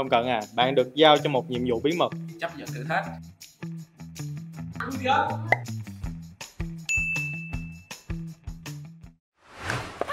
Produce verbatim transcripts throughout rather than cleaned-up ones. Phong Cận à, bạn được giao cho một nhiệm vụ bí mật. Chấp nhận thử thách.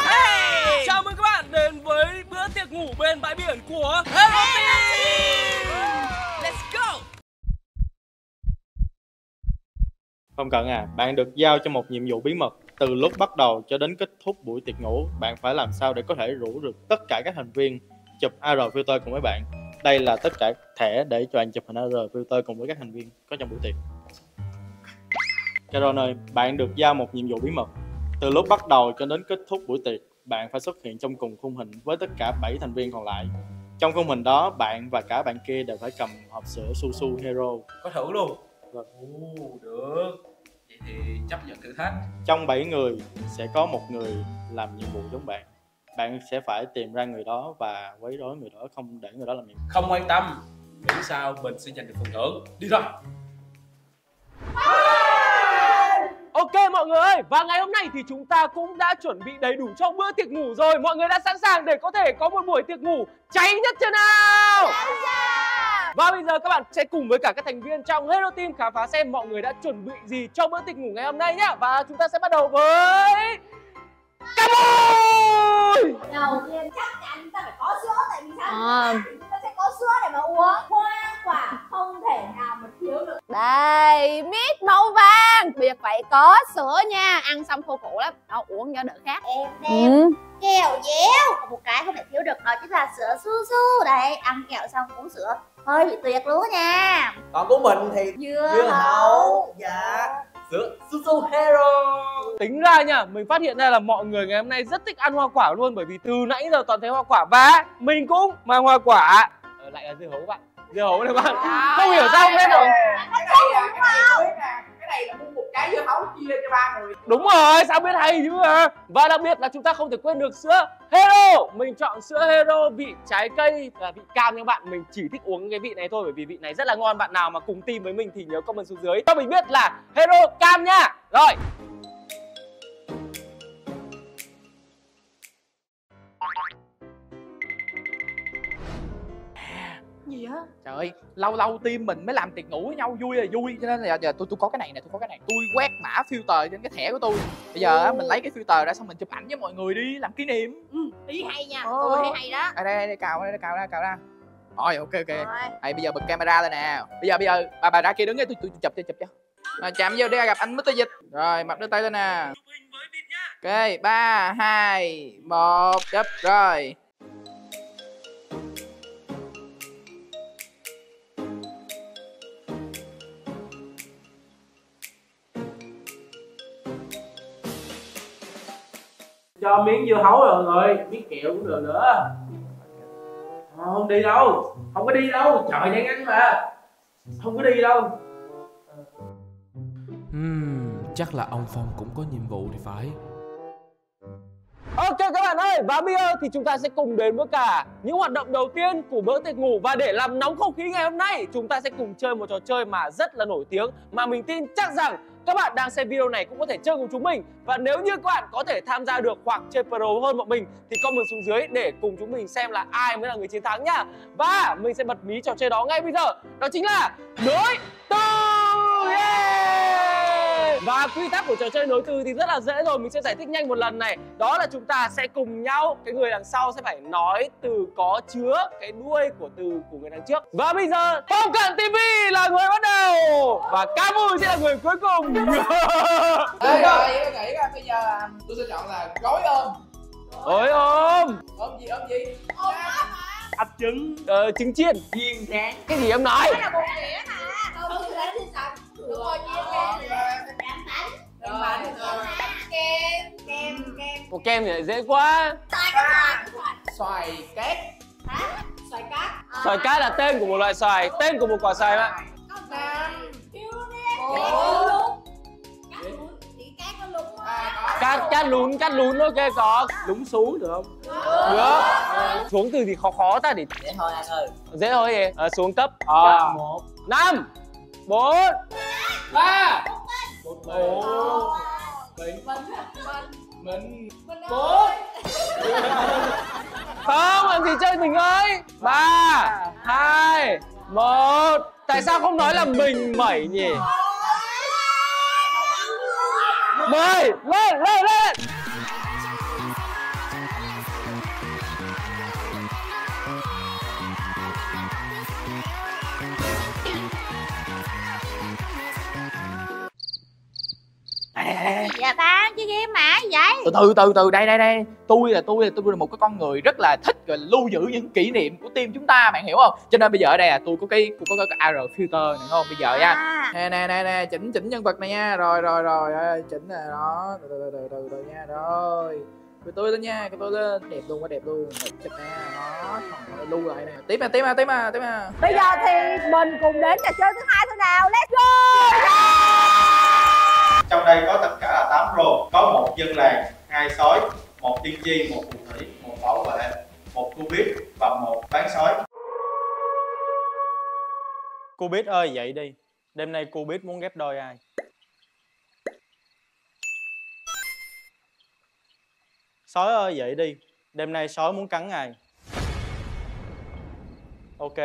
Hey! Chào mừng các bạn đến với bữa tiệc ngủ bên bãi biển của Hero Team. Let's go. Phong Cận à, bạn được giao cho một nhiệm vụ bí mật. Từ lúc bắt đầu cho đến kết thúc buổi tiệc ngủ, bạn phải làm sao để có thể rủ được tất cả các thành viên chụp a rờ filter cùng với bạn. Đây là tất cả thẻ để cho bạn chụp hình a rờ filter cùng với các thành viên có trong buổi tiệc. Kairon ơi, bạn được giao một nhiệm vụ bí mật. Từ lúc bắt đầu cho đến kết thúc buổi tiệc, bạn phải xuất hiện trong cùng khung hình với tất cả bảy thành viên còn lại. Trong khung hình đó, bạn và cả bạn kia đều phải cầm hộp sữa Su Su Hero. Có thử luôn. Vâng. Ồ, được. Vậy thì chấp nhận thử thách. Trong bảy người sẽ có một người làm nhiệm vụ giống bạn. Bạn sẽ phải tìm ra người đó và quấy rối người đó, không để người đó làm nhiệm vụ. Không quan tâm, miễn sao mình sẽ giành được phần thưởng. Đi thôi. Ok mọi người ơi, và ngày hôm nay thì chúng ta cũng đã chuẩn bị đầy đủ cho bữa tiệc ngủ rồi. Mọi người đã sẵn sàng để có thể có một buổi tiệc ngủ cháy nhất chưa nào? Và bây giờ các bạn sẽ cùng với cả các thành viên trong Hero Team khám phá xem mọi người đã chuẩn bị gì cho bữa tiệc ngủ ngày hôm nay nhá. Và chúng ta sẽ bắt đầu với... Cảm ơn! Đầu tiên chắc chắn ta phải có sữa, tại vì sao? À. Chúng ta sẽ có sữa để mà uống. Hoa quả không thể nào mà thiếu được. Đây, mít màu vàng. Việc phải có sữa nha, ăn xong khô cụ lắm. Đâu, uống cho đỡ khác. Em đem ừ. kẹo dẻo. Một cái không thể thiếu được đó chính là sữa Su Su. Đấy, ăn kẹo xong uống sữa. Hơi bị tuyệt luôn nha. Còn của mình thì dưa, dưa hấu. Dạ. Sữa Su Su Hero. Tính ra nha, mình phát hiện ra là mọi người ngày hôm nay rất thích ăn hoa quả luôn. Bởi vì từ nãy giờ toàn thấy hoa quả. Và mình cũng mang hoa quả. Ờ, lại là dưa hấu các bạn. Dưa hấu này bạn. À, không hiểu sao không biết rồi. Cái này là mua một cái dưa hấu chia cho ba người. Đúng rồi, sao biết hay chứ à. Và đặc biệt là chúng ta không thể quên được sữa Hero. Mình chọn sữa Hero vị trái cây và vị cam nha bạn. Mình chỉ thích uống cái vị này thôi, bởi vì vị này rất là ngon. Bạn nào mà cùng team với mình thì nhớ comment xuống dưới cho mình biết là Hero cam nha. Rồi. Gì á? Trời ơi, lâu lâu team mình mới làm tiệc ngủ với nhau vui là vui, cho nên là giờ tôi tôi có cái này nè, tôi có cái này. Tôi quét mã filter trên cái thẻ của tôi. Bây giờ oh. mình lấy cái filter ra xong mình chụp ảnh với mọi người đi làm kỷ niệm. Ừ, ý hay nha. Ồ, oh. hay hay đó. À, đây, đây đây cào đây cào ra, cào ra. Rồi ok ok. Hay bây giờ bật camera lên nè. Bây giờ bây giờ bà bà ra kia đứng nghe tôi tôi chụp cho chụp cho. Rồi chạm vô đi gặp anh Mít Tây Dịch. Rồi mập đưa tay lên nè. Ok, ba hai một chụp rồi. Cho miếng dưa hấu rồi mọi người, miếng kẹo cũng được nữa. Không, không đi đâu, không có đi đâu, trời đang ăn mà. Không có đi đâu. uhm, Chắc là ông Phong cũng có nhiệm vụ thì phải. Ok các bạn ơi, và bây giờ thì chúng ta sẽ cùng đến với cả những hoạt động đầu tiên của bữa tiệc ngủ. Và để làm nóng không khí ngày hôm nay, chúng ta sẽ cùng chơi một trò chơi mà rất là nổi tiếng, mà mình tin chắc rằng các bạn đang xem video này cũng có thể chơi cùng chúng mình. Và nếu như các bạn có thể tham gia được hoặc chơi pro hơn bọn mình thì comment xuống dưới để cùng chúng mình xem là ai mới là người chiến thắng nhá. Và mình sẽ bật mí trò chơi đó ngay bây giờ. Đó chính là nối từ. Yeah! Và quy tắc của trò chơi nối từ thì rất là dễ rồi. Mình sẽ giải thích nhanh một lần này. Đó là chúng ta sẽ cùng nhau, cái người đằng sau sẽ phải nói từ có chứa cái đuôi của từ của người đằng trước. Và bây giờ Phong Cận ti vi là người bắt đầu và Camu sẽ là người cuối cùng. Đây rồi, nghĩ ra, nghĩ ra. Bây giờ tôi sẽ chọn là gói ôm. Gói ôm. Ôm gì ôm gì? Ôm ấp. Ấp trứng. Ờ, trứng chiên. Chiên rán. Cái gì em nói? Đó là một nghĩa mà. Không ừ, lấy thì sao? Đúng rồi, chiên rán. Bánh bánh. Bánh kem, kem, kem. Một kem thì dễ quá. Xoài cát. Xoài cát. Hả? Xoài cát. Xoài cát là tên của một loại xoài, tên của một quả xoài mà. Cát, cát lún, cát lún, ok có. Lúng xú được không? Được. À, xuống từ thì khó khó ta để... Dễ thôi anh ơi. Dễ thôi gì? À, xuống cấp. À. năm bốn ba. Một mình. Mình. Mình. Bốn. Không, làm gì chơi mình ơi. ba hai Một. Tại sao không nói là mình mẩy nhỉ? Mời, lên, lên, lên. Dạ ta chứ game mà vậy. Từ từ từ từ đây đây đây. Tôi là tôi là tôi là một cái con người rất là thích rồi lưu giữ những kỷ niệm của team chúng ta, bạn hiểu không? Cho nên bây giờ ở đây là tôi có cái tôi có cái a rờ filter này không? Bây giờ nha. Nè nè nè nè, chỉnh chỉnh nhân vật này nha. Rồi rồi rồi, chỉnh này đó. Từ từ từ từ từ nha. Rồi. Cái tôi lên nha, cái tôi lên. Đẹp luôn quá, đẹp luôn. Chụp nè. Đó, lưu lại nè. Tiếp nè, tiếp nè, tiếp nè, tiếp nè. Bây giờ thì mình cùng đến trò chơi thứ hai thôi nào. Let's go. Trong đây có tất cả là tám rô, có một dân làng, hai sói, một tiên tri, một phù thủy, một bảo vệ, một cô biết và một bán sói. Cô biết ơi dậy đi, đêm nay cô biết muốn ghép đôi ai? Sói ơi dậy đi, đêm nay sói muốn cắn ai? Ok,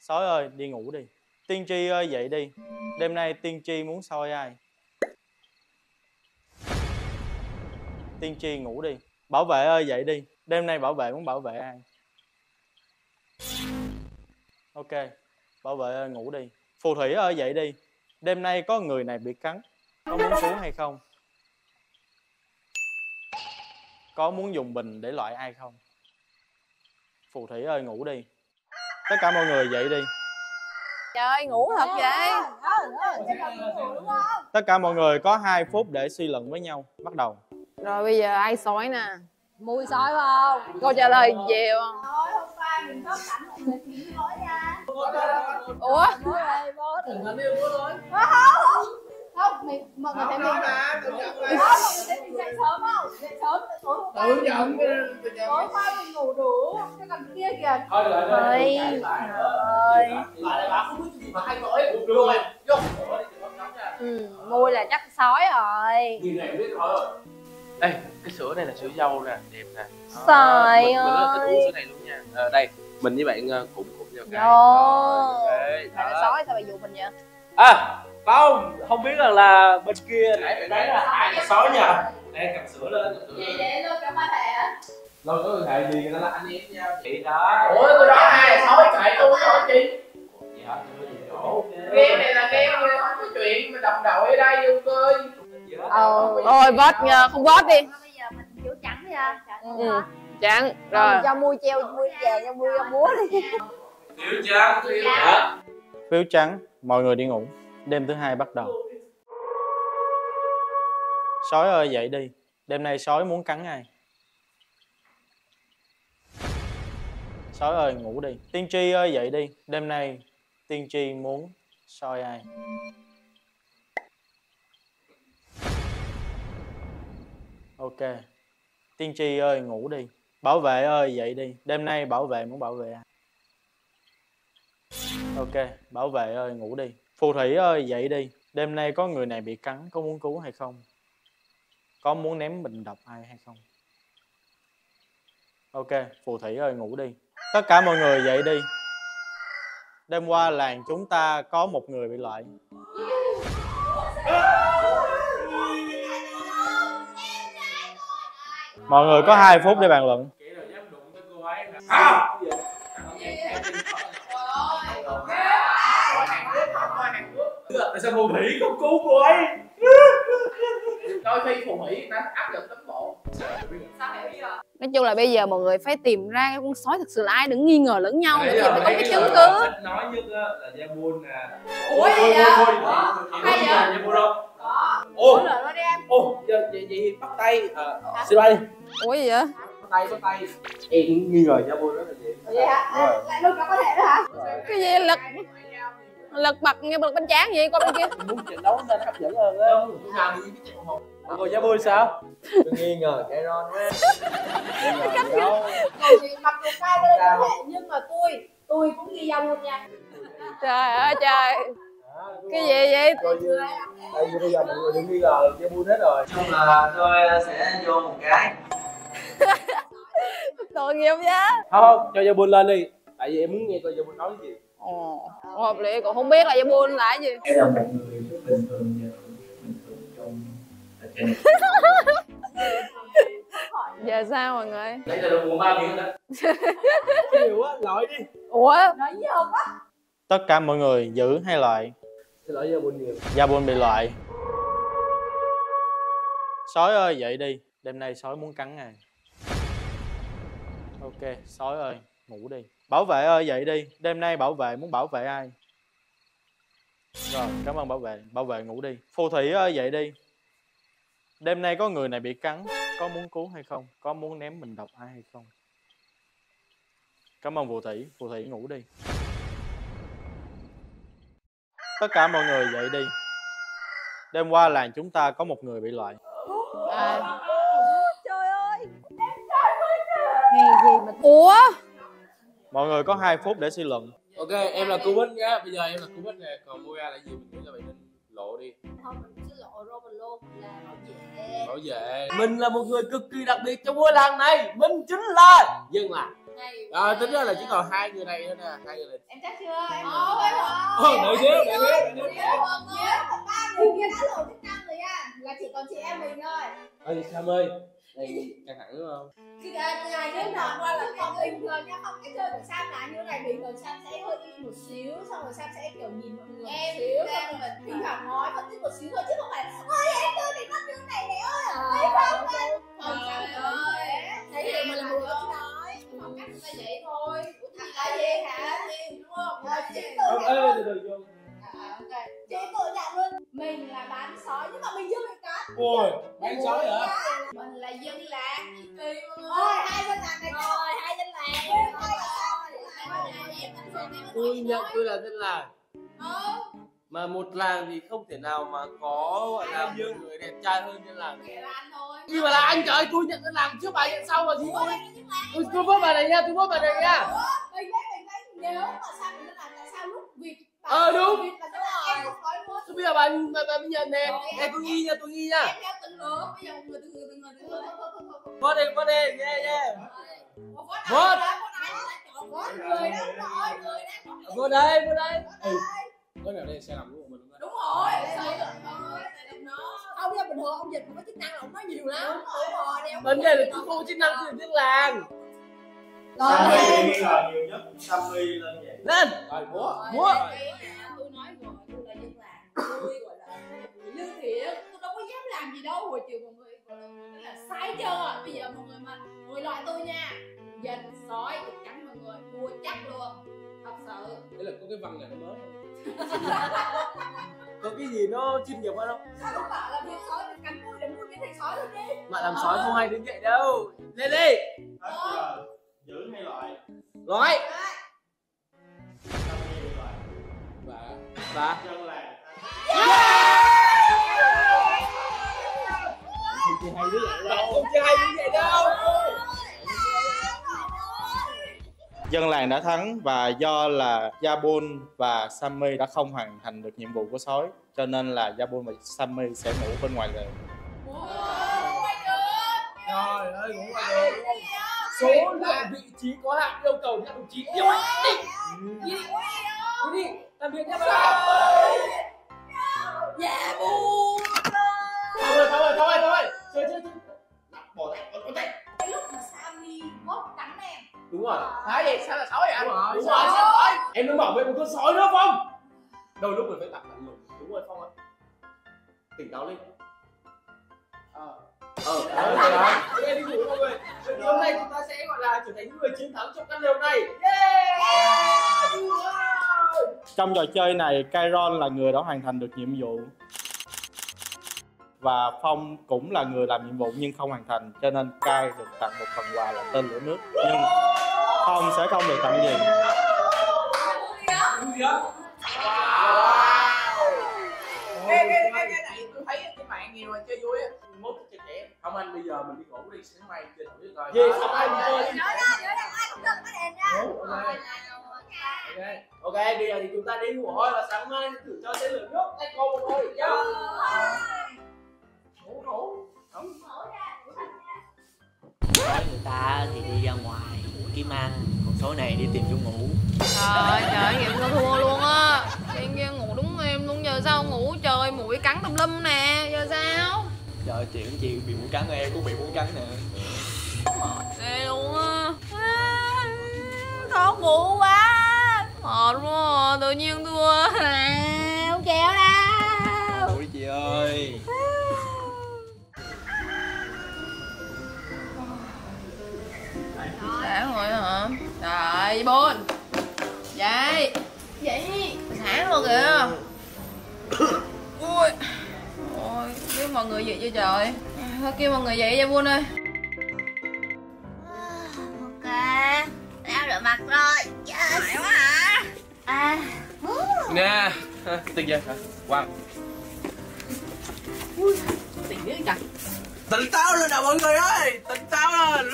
sói ơi đi ngủ đi. Tiên tri ơi dậy đi, đêm nay tiên tri muốn soi ai? Tiên tri ngủ đi. Bảo vệ ơi dậy đi, đêm nay bảo vệ muốn bảo vệ ai? Ok, bảo vệ ơi ngủ đi. Phù thủy ơi dậy đi, đêm nay có người này bị cắn, có muốn cứu hay không? Có muốn dùng bình để loại ai không? Phù thủy ơi ngủ đi. Tất cả mọi người dậy đi. Trời ơi ngủ thật vậy. Tất cả mọi người có hai phút để suy luận với nhau. Bắt đầu. Rồi bây giờ ai sói nè? Mùi sói không? Cô trả lời gì không? Thôi hôm qua mình có cảnh mọi người chỉ sói ra. Ủa? Bố ơi, bố đừng có yêu bố thôi. Không, không, mình mọi người thấy mình. Không, mọi người thấy mình dậy sớm không? Dậy sớm, tối hôm qua. Tự nhận. Tối hôm qua mình ngủ đủ, cái còn kia kìa. Thôi, trời ơi. Lại bà không biết gì mà hay nói. Được rồi, vô. Ừ, mùi là chắc sói rồi. Nhìn này biết rồi. Đây, cái sữa này là sữa dâu nè, đẹp nè. Trời à, ơi. Mình thích uống sữa này luôn nha. À, đây, mình với bạn cũng cũng vào cái. Rồi, trời ơi. Sói sao bà dụ mình vậy? À, không, không biết rằng là bên kia nãy bạn thấy là ai là sói nha. Đây, cầm sữa lên, cầm sữa lên. Vậy để luôn cả ba thầy á. Rồi, có thầy gì người ta là anh em nha. Chị đó. Ủa, tôi nói ai là sói, chạy tôi có sói chị. Gì hả? Game này là game mà không có chuyện, mình đồng đội ở đây vô coi. Ờ, thôi vót không vót đi. Bây giờ mình kiểu trắng đi ha. Ừ, trắng rồi. Cho mui treo, mui chèo, cho mui múa đi. Phiếu trắng, phiếu trắng. Phiếu trắng, mọi người đi ngủ. Đêm thứ hai bắt đầu. Sói ơi dậy đi, đêm nay sói muốn cắn ai? Sói ơi ngủ đi. Tiên tri ơi dậy đi, đêm nay tiên tri muốn soi ai? Ok, tiên tri ơi ngủ đi. Bảo vệ ơi dậy đi, đêm nay bảo vệ muốn bảo vệ ai? Ok, bảo vệ ơi ngủ đi. Phù thủy ơi dậy đi, đêm nay có người này bị cắn, có muốn cứu hay không? Có muốn ném bình độc ai hay không? Ok, phù thủy ơi ngủ đi. Tất cả mọi người dậy đi. Đêm qua làng chúng ta có một người bị loại. Mọi người có hai phút để bàn luận. Tại sao phù thủy không cứu cô ấy? Đôi khi phù thủy nó áp lực tấm bộ. Nói chung là bây giờ mọi người phải tìm ra con sói thực sự là ai, đừng nghi ngờ lẫn nhau để phải có cái chứng cứ. Nói nhất là Yabun nè. Ủa gì vậy? Hay vậy? Ủa rồi đi em. Ủa vậy vậy bắt tay. Xin lỗi đi. Ủa gì vậy? Bắt tay bắt tay. Em nghi ngờ Yabun rất là nhiều. Vậy hả? Lại luôn cả có thể nữa hả? Cái gì lực? Lực bật nghe bật bánh tráng vậy qua bên kia. Muốn trận đấu nên hấp dẫn hơn á. Chúng ta đi cái trận một. Rồi Gia Bui sao? Tôi nghi ngờ Kairon quá. Mặc dù sai đây có thể nhưng mà tôi tôi cũng nghi Gia Bui nha. Trời ơi trời. Cái gì vậy? Bây giờ mọi người đừng nghi ngờ Gia Bui hết rồi. Chung là tôi sẽ vô một cái. Tội nghiệp nhá. Không không, cho Gia Bui lên đi. Tại vì em muốn nghe coi Yabun nói cái gì. Ồ, hợp lý, còn không biết là Yabun là cái gì. Em là một người rất bình thường và bình thường trong trên. Giờ sao mọi người? Nãy giờ đồng hồ ba miếng đó. Nhiều quá, loại đi. Ủa? Loại gì không á? Tất cả mọi người giữ hai loại. Sẽ loại Yabun nhiều. Yabun bị loại. Sói ơi dậy đi, đêm nay sói muốn cắn ngài. Ok, sói ơi, ngủ đi. Bảo vệ ơi dậy đi, đêm nay bảo vệ muốn bảo vệ ai? Rồi, cảm ơn bảo vệ, bảo vệ ngủ đi. Phù thủy ơi dậy đi, đêm nay có người này bị cắn, có muốn cứu hay không? Có muốn ném mình độc ai hay không? Cảm ơn phù thủy, phù thủy ngủ đi. Tất cả mọi người dậy đi. Đêm qua làng chúng ta có một người bị loại. Ai? Trời ơi! Ngày gì mà... Ủa? Mọi người có hai phút để suy luận. Ok, em là cô Bích nha. Bây giờ em là cô Bích nè. Còn mua ra là gì mình nghĩ là bạn nên lộ đi. Thôi mình sẽ lộ rồi mình luôn là bảo vệ. Bảo vệ. Mình là một người cực kỳ đặc biệt trong ngôi làng này. Mình chính là Dân Làng. Rồi tính ra là chỉ còn hai người này thôi nè. Hai người này. Em chắc chưa? Em không. Ờ, đợi xíu, đợi xíu. Ba người kia đã lộ chức năng rồi nha. Là chỉ còn chị em mình thôi. Ê Sam ơi, đây căng thẳng đúng không? Thì ngày trước nọ qua là còn bình thường nha, không cái chơi của Sam là như này bình thường Sam sẽ hơi im một xíu, xong rồi Sam sẽ kiểu nhìn mọi người em xíu, xong rồi thỉnh thoảng nói phân tích một xíu thôi chứ không phải ôi em chơi bị mất nước này này ơi, thấy không anh? Không Sam ơi, thấy thì mình buồn nói, không cách người ta vậy thôi, thằng ta dê hả? Đúng không? Ê từ từ chị tự nhận luôn mình là bán sói nhưng mà mình chưa bị cắn. Ôi bán sói hả? Mình là Dân Làng kỳ kỳ ơi. Hai Dân Làng này rồi, hai Dân Làng tôi nhận tôi là Dân Làng. Ờ mà một làng thì không thể nào mà có gọi là một người đẹp trai hơn Dân Làng. Nhưng mà là anh trời tôi nhận Dân Làng trước bà nhận sau mà gì vậy? Tôi vớt bà này nha, tôi vớt bà này nha. Mình đấy mình đấy nhớ mà sao mình Dân Làng tại sao lúc vịt ờ đúng rồi bây giờ bạn bạn bây giờ nè em tôi nghi nha tôi nghi nha em theo từng lứa bây giờ một người từng người từng người từng người một đi một đi yeah yeah một một người đó rồi người đó vô đây vô đây cái nào đây xe làm của mình đúng rồi xe làm nó không ra bình thường ông dịch có chức năng là ông nói nhiều lắm bên đây là chúng tôi chức năng của Dân Làng. Sammy nghi ngờ nhiều nhất, Sammy lên vậy. Lên! Rồi múa, múa! Tôi nói rồi, tôi là Dân Làng, tôi gọi là người lương thiện. Tôi đâu có dám làm gì đâu, hồi chiều mọi người gọi là sai trơn rồi. Bây giờ mọi người mà, người loại tôi nha. Dành, sói, cắn mọi người, mua chắc luôn. Thật sự. Đấy là có cái văn này nó mới. Có cái gì nó chuyên nghiệp hơn không? Sao không bảo là miếng sói mình cắn vui để nuôi miếng thành sói luôn đi. Mà làm sói không hay đến vậy đâu. Lên đi! Giữ hay loại? Loại! Và... Và... Dân Làng. Yeah! Không chơi hay như vậy đâu. Không chơi hay như vậy đâu. Dân Làng đã thắng và do là Yabun và Sammy đã không hoàn thành được nhiệm vụ của sói. Cho nên là Yabun và Sammy sẽ ngủ bên ngoài lều. Trời ơi, ngủ ngoài lều. Số là vị trí có hạn yêu cầu theo đồng chí điều định. Đi đi, đi đi, làm việc nha mọi người. Dạ buồn. Thôi rồi, thôi rồi, thôi rồi, chơi chơi chơi. Bỏ tay, bỏ tay. Cái lúc mà Sammy bóp cắn em. Đúng rồi. Thế vậy sao là sói vậy? Đúng rồi, đúng rồi. Em đừng bảo vệ một con sói nữa Phong. Đôi lúc mình phải tập lạnh lùng. Đúng rồi Phong ạ. Tỉnh táo lên. Ờ. Ờ, ờ, ờ, em đi ngủ mọi người. Hôm nay chúng ta sẽ gọi là trở thành những người chiến thắng trong căn lều này. Yeah! Yeah! Wow! Trong trò chơi này, Kairon là người đã hoàn thành được nhiệm vụ. Và Phong cũng là người làm nhiệm vụ nhưng không hoàn thành. Cho nên Kai được tặng một phần quà là tên lửa nước. Nhưng Phong sẽ không được tặng gì. Wow! Em, em, em, em, tôi thấy cái mạng nhiều mà chơi vui á. Mốt cho trẻ. Không anh bây giờ mình đi ngủ đi sáng mai chơi thử rồi. Gì không ai đi chơi. Nhớ nha, nhớ nha, ai cũng đừng có đèn nha. Ok. Ok, bây giờ thì chúng ta đi ngủ thôi và sáng mai thử cho tên lửa nước tay cô một thôi. Ngủ ngủ. Ngủ ngủ nha, ngủ thật nha. Người ta thì đi ra ngoài kiếm ăn, còn Tối nay đi tìm chỗ ngủ. Trời trời, vậy tôi thua luôn á. Em kia ngủ đúng em luôn, giờ sao ngủ? Trời, mũi cắn tùm lum nè, giờ sao? Trời, chị cũng chịu bị mũi cắn, em cũng bị mũi cắn nè. Mệt ghê luôn á. Khó ngủ quá. Mệt quá, tự nhiên thua. Không kéo đâu. Ôi chị ơi. Sáng rồi hả? Trời, buồn. Vậy vậy sáng rồi kìa. Ui ôi, biết mọi người dậy chưa trời? Thôi kêu mọi người dậy Yabun ơi. Ok, tao rửa mặt rồi. Yes. Mày quá hả? À nè, tiền về hả? Wow. Ui, tiền dữ trời. Tỉnh táo lên nào mọi người ơi, tỉnh táo lên.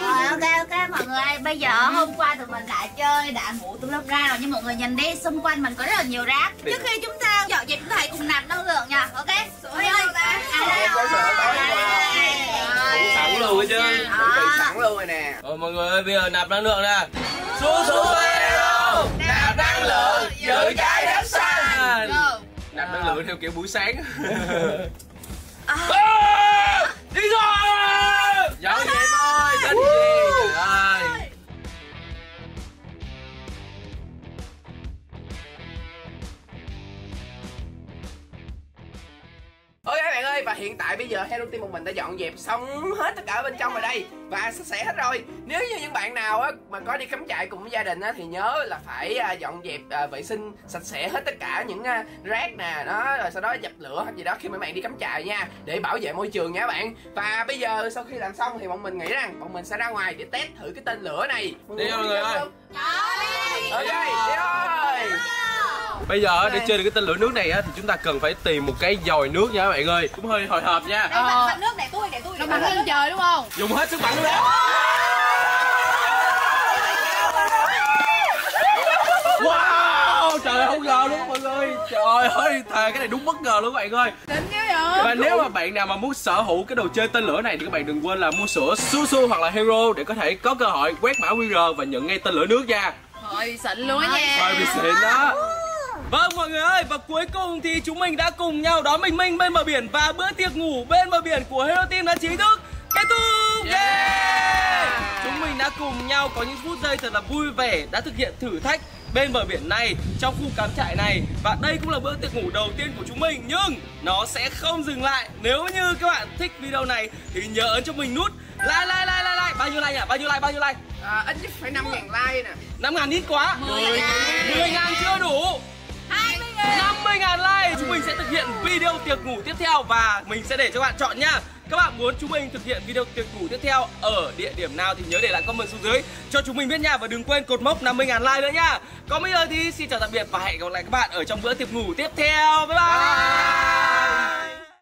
Rồi ok ok mọi người ơi, bây giờ hôm qua tụi mình lại chơi đã ngủ tùm lum ra rồi, nhưng mọi người nhìn đi, xung quanh mình có rất là nhiều rác. Trước khi chúng ta dọn dẹp chúng ta hãy cùng nạp năng lượng nha. Ok. Sửa ơi. À đây rồi. Sẵn luôn rồi chứ. Sẵn luôn rồi nè. Rồi mọi người ơi, bây giờ nạp năng lượng nè. Su Su Hero, nạp năng lượng giữ trái đất xanh. Nạp năng lượng theo kiểu buổi sáng. Đi rồi. Dọn dẹp thôi, đánh gì trời ơi. Ok các bạn ơi, và hiện tại bây giờ Hero Team một mình đã dọn dẹp xong hết tất cả ở bên trong rồi đây. Và sạch sẽ hết rồi. Nếu như những bạn nào á, mà có đi cắm trại cùng với gia đình á, thì nhớ là phải à, dọn dẹp à, vệ sinh sạch sẽ hết tất cả những à, rác nè đó, rồi sau đó dập lửa hoặc gì đó khi mấy bạn đi cắm trại nha, để bảo vệ môi trường nha các bạn. Và bây giờ sau khi làm xong thì bọn mình nghĩ rằng bọn mình sẽ ra ngoài để test thử cái tên lửa này. Đi mọi người ơi. Ok, đi thôi. Bây giờ để chơi được cái tên lửa nước này á, thì chúng ta cần phải tìm một cái vòi nước nha các bạn ơi. Cũng hơi hồi hộp nha. Đây, ờ. Bật nước để tôi, để tôi. Nó bật lên trời đúng không? Dùng hết sức mạnh luôn đó. Wow, trời ơi, không ngờ luôn mọi người. Trời ơi, thề cái này đúng bất ngờ luôn các bạn ơi. Đỉnh chứ vậy. Và nếu mà bạn nào mà muốn sở hữu cái đồ chơi tên lửa này thì các bạn đừng quên là mua sữa Su Su hoặc là Hero để có thể có cơ hội quét mã quy rờ và nhận ngay tên lửa nước nha. Thôi bị xịn luôn á nha. Thôi bị xịn đó. Vâng mọi người ơi, và cuối cùng thì chúng mình đã cùng nhau đón Minh Minh bên bờ biển, và bữa tiệc ngủ bên bờ biển của Hero Team đã chính thức kết thúc. Yeah. Yeah. Chúng mình đã cùng nhau có những phút giây thật là vui vẻ, đã thực hiện thử thách bên bờ biển này, trong khu cắm trại này. Và đây cũng là bữa tiệc ngủ đầu tiên của chúng mình, nhưng nó sẽ không dừng lại. Nếu như các bạn thích video này thì nhớ ấn cho mình nút like, like, like, like, like. Bao nhiêu like nhỉ? Bao nhiêu like, bao nhiêu like? À, ít nhất phải năm ngàn like nè. năm ngàn ít quá. mười ngàn chưa đủ. năm mươi ngàn like chúng mình sẽ thực hiện video tiệc ngủ tiếp theo, và mình sẽ để cho các bạn chọn nha. Các bạn muốn chúng mình thực hiện video tiệc ngủ tiếp theo ở địa điểm nào thì nhớ để lại comment xuống dưới cho chúng mình biết nha, và đừng quên cột mốc năm mươi ngàn like nữa nha. Còn bây giờ thì xin chào tạm biệt và hẹn gặp lại các bạn ở trong bữa tiệc ngủ tiếp theo. Bye bye. Bye.